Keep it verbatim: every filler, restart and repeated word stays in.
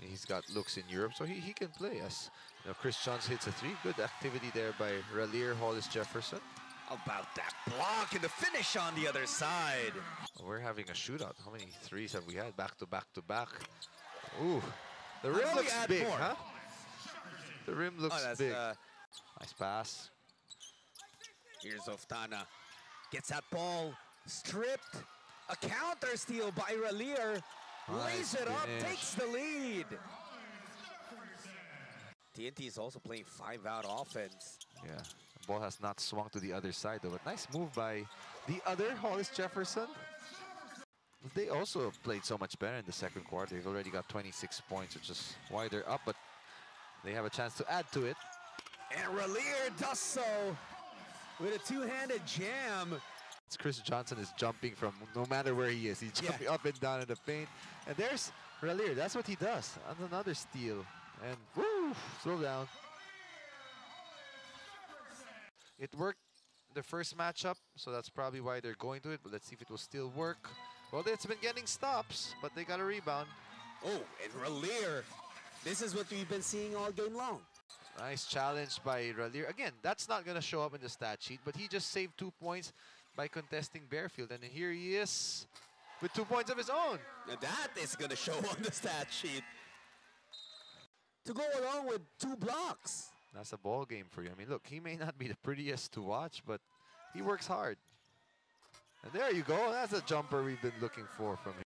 He's got looks in Europe, so he, he can play us. Now Chris Johns hits a three. Good activity there by Rahlir Hollis-Jefferson. How about that block and the finish on the other side? We're having a shootout. How many threes have we had? Back to back to back. Ooh, the rim really looks big, more. huh? The rim looks oh, big. Uh, nice pass. Here's Oftana. Gets that ball stripped. A counter steal by Rahlir. Lays nice it finish. up, takes the lead. T N T is also playing five-out offense. Yeah, the ball has not swung to the other side, though. But nice move by the other Hollis-Jefferson. They also played so much better in the second quarter. They've already got twenty-six points, which is why they're up. But they have a chance to add to it. And Rahlir does so with a two-handed jam. Chris Johnson is jumping from no matter where he is. He's jumping yeah. up and down in the paint. And there's Rahlir. That's what he does. And another steal. And woo, slow down. It worked the first matchup, so that's probably why they're going to it. But let's see if it will still work. Well, it's been getting stops, but they got a rebound. Oh, and Rahlir. This is what we've been seeing all game long. Nice challenge by Rahlir. Again, that's not going to show up in the stat sheet, but he just saved two points by contesting Barefield. And here he is with two points of his own. Now that is going to show on the stat sheet. To go along with two blocks. That's a ball game for you. I mean, look, he may not be the prettiest to watch, but he works hard. And there you go. That's a jumper we've been looking for from him.